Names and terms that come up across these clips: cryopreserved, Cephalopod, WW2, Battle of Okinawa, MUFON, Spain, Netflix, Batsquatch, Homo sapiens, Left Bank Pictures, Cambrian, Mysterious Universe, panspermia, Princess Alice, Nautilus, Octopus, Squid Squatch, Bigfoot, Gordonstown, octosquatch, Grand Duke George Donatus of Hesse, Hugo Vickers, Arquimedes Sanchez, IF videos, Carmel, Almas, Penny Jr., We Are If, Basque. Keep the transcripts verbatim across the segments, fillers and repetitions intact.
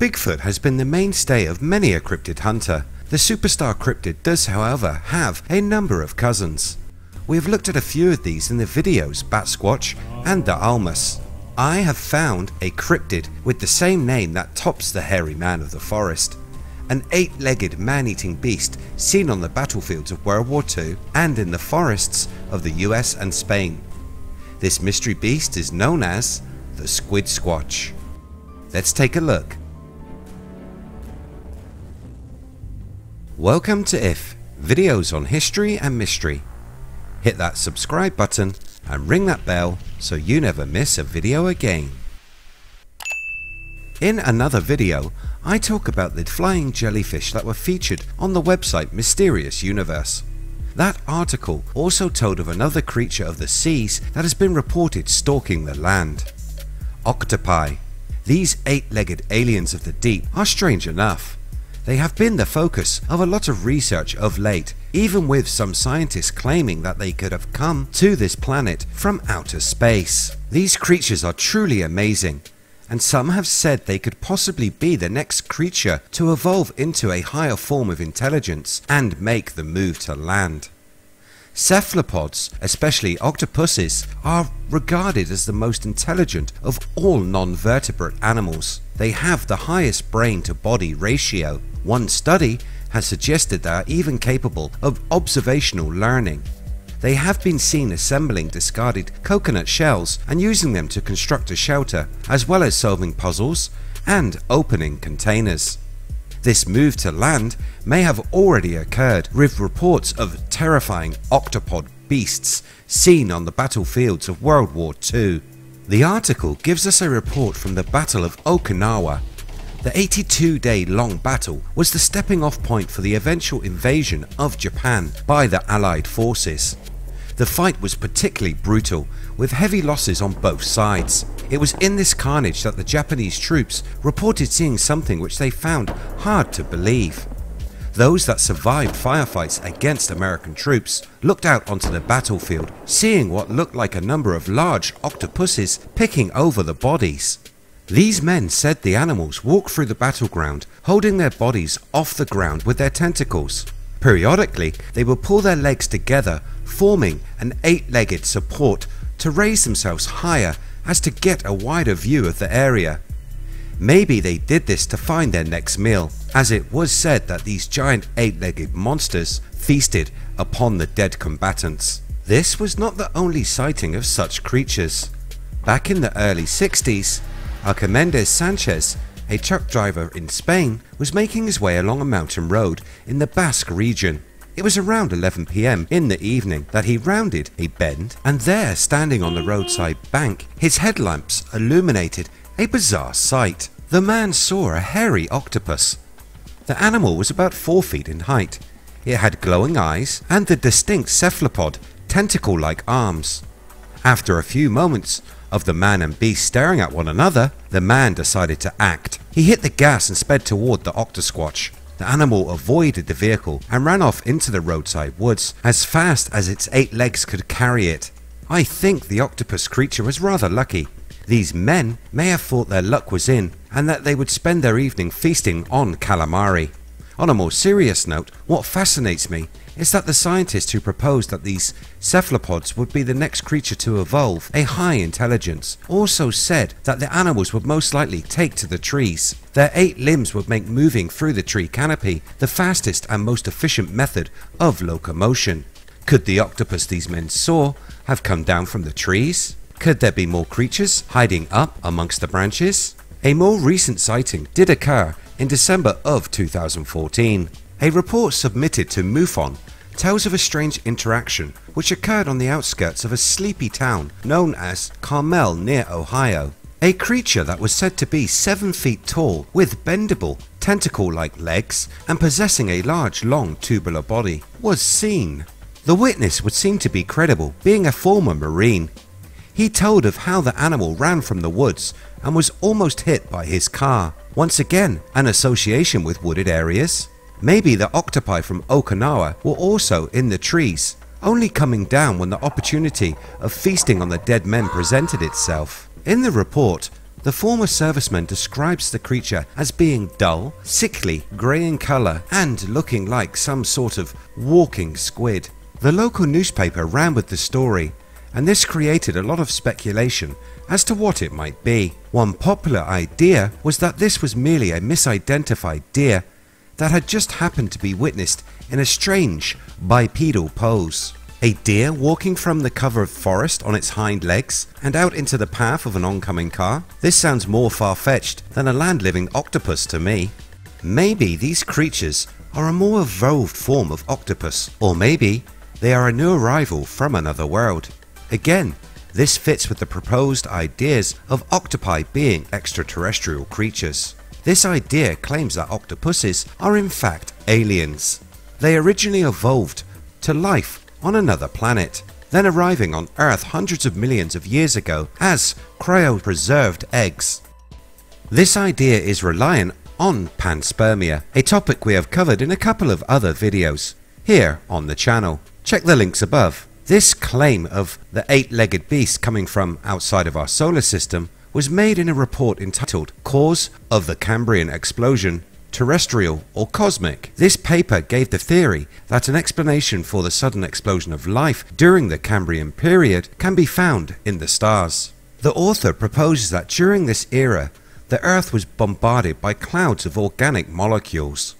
Bigfoot has been the mainstay of many a cryptid hunter. The superstar cryptid does, however, have a number of cousins. We have looked at a few of these in the videos Batsquatch and the Almas. I have found a cryptid with the same name that tops the hairy man of the forest. An eight-legged man-eating beast seen on the battlefields of World War Two and in the forests of the U S and Spain. This mystery beast is known as the Squid Squatch. Let's take a look. Welcome to I F, videos on history and mystery. Hit that subscribe button and ring that bell so you never miss a video again. In another video, I talk about the flying jellyfish that were featured on the website Mysterious Universe. That article also told of another creature of the seas that has been reported stalking the land. Octopi. These eight-legged aliens of the deep are strange enough. They have been the focus of a lot of research of late, even with some scientists claiming that they could have come to this planet from outer space. These creatures are truly amazing, and some have said they could possibly be the next creature to evolve into a higher form of intelligence and make the move to land. Cephalopods, especially octopuses, are regarded as the most intelligent of all non-vertebrate animals. They have the highest brain to body ratio. One study has suggested they are even capable of observational learning. They have been seen assembling discarded coconut shells and using them to construct a shelter, as well as solving puzzles and opening containers. This move to land may have already occurred, with reports of terrifying octopod beasts seen on the battlefields of World War Two. The article gives us a report from the Battle of Okinawa. The eighty-two day long battle was the stepping off point for the eventual invasion of Japan by the Allied forces. The fight was particularly brutal, with heavy losses on both sides. It was in this carnage that the Japanese troops reported seeing something which they found hard to believe. Those that survived firefights against American troops looked out onto the battlefield, seeing what looked like a number of large octopuses picking over the bodies. These men said the animals walked through the battleground, holding their bodies off the ground with their tentacles. Periodically, they will pull their legs together, forming an eight-legged support to raise themselves higher as to get a wider view of the area. Maybe they did this to find their next meal, as it was said that these giant eight-legged monsters feasted upon the dead combatants. This was not the only sighting of such creatures. Back in the early sixties, Arquimedes Sanchez, a truck driver in Spain, was making his way along a mountain road in the Basque region. It was around eleven p m in the evening that he rounded a bend, and there, standing on the roadside bank, his headlamps illuminated a bizarre sight. The man saw a hairy octopus. The animal was about four feet in height. It had glowing eyes and the distinct cephalopod, tentacle-like arms. After a few moments of the man and beast staring at one another, the man decided to act. He hit the gas and sped toward the octosquatch. The animal avoided the vehicle and ran off into the roadside woods as fast as its eight legs could carry it. I think the octopus creature was rather lucky. These men may have thought their luck was in and that they would spend their evening feasting on calamari. On a more serious note, what fascinates me is that the scientist who proposed that these cephalopods would be the next creature to evolve a high intelligence also said that the animals would most likely take to the trees. Their eight limbs would make moving through the tree canopy the fastest and most efficient method of locomotion. Could the octopus these men saw have come down from the trees? Could there be more creatures hiding up amongst the branches? A more recent sighting did occur in December of two thousand fourteen. A report submitted to MUFON tells of a strange interaction which occurred on the outskirts of a sleepy town known as Carmel near Ohio. A creature that was said to be seven feet tall with bendable, tentacle-like legs and possessing a large, long, tubular body was seen. The witness would seem to be credible, being a former Marine. He told of how the animal ran from the woods and was almost hit by his car. Once again, an association with wooded areas. Maybe the octopi from Okinawa were also in the trees, only coming down when the opportunity of feasting on the dead men presented itself. In the report, The former serviceman describes the creature as being dull, sickly, grey in colour and looking like some sort of walking squid. The local newspaper ran with the story, and this created a lot of speculation as to what it might be. One popular idea was that this was merely a misidentified deer that had just happened to be witnessed in a strange bipedal pose. A deer walking from the cover of forest on its hind legs and out into the path of an oncoming car? This sounds more far-fetched than a land-living octopus to me. Maybe these creatures are a more evolved form of octopus, or maybe they are a new arrival from another world. Again, this fits with the proposed ideas of octopi being extraterrestrial creatures. This idea claims that octopuses are in fact aliens. They originally evolved to life on another planet, then arriving on Earth hundreds of millions of years ago as cryopreserved eggs. This idea is reliant on panspermia, a topic we have covered in a couple of other videos here on the channel. Check the links above. This claim of the eight-legged beast coming from outside of our solar system was made in a report entitled Cause of the Cambrian Explosion, Terrestrial or Cosmic. This paper gave the theory that an explanation for the sudden explosion of life during the Cambrian period can be found in the stars. The author proposes that during this era the Earth was bombarded by clouds of organic molecules.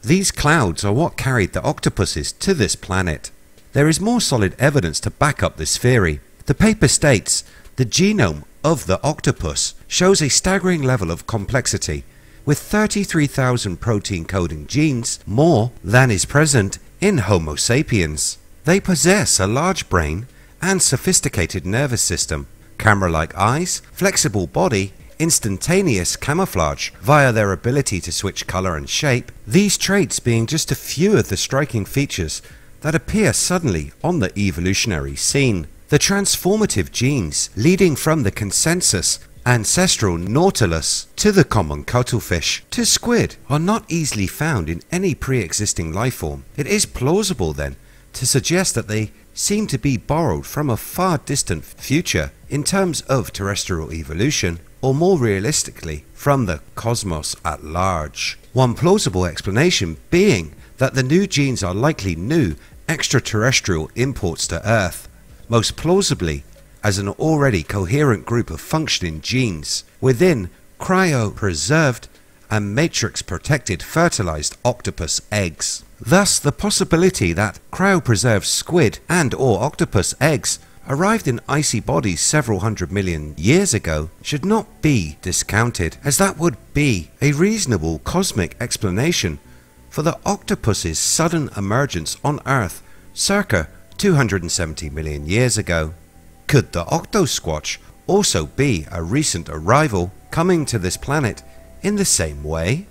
These clouds are what carried the octopuses to this planet. There is more solid evidence to back up this theory. The paper states the genome of the octopus shows a staggering level of complexity, with thirty-three thousand protein coding genes, more than is present in Homo sapiens. They possess a large brain and sophisticated nervous system, camera-like eyes, flexible body, instantaneous camouflage via their ability to switch color and shape, these traits being just a few of the striking features that appear suddenly on the evolutionary scene. The transformative genes leading from the consensus ancestral Nautilus to the common cuttlefish to squid are not easily found in any pre-existing life form. It is plausible then to suggest that they seem to be borrowed from a far distant future in terms of terrestrial evolution, or more realistically from the cosmos at large. One plausible explanation being that the new genes are likely new extraterrestrial imports to Earth, most plausibly as an already coherent group of functioning genes within cryopreserved and matrix-protected fertilized octopus eggs. Thus the possibility that cryopreserved squid and or octopus eggs arrived in icy bodies several hundred million years ago should not be discounted, as that would be a reasonable cosmic explanation for the octopus's sudden emergence on Earth circa two hundred seventy million years ago. Could the octosquatch also be a recent arrival coming to this planet in the same way?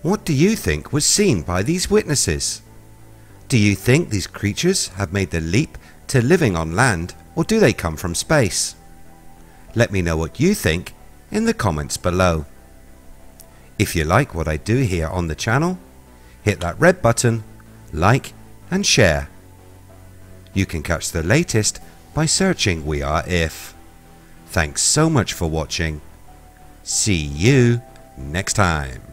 What do you think was seen by these witnesses? Do you think these creatures have made the leap to living on land, or do they come from space? Let me know what you think in the comments below. If you like what I do here on the channel, hit that red button, like and share. You can catch the latest by searching We Are If. Thanks so much for watching. See you next time.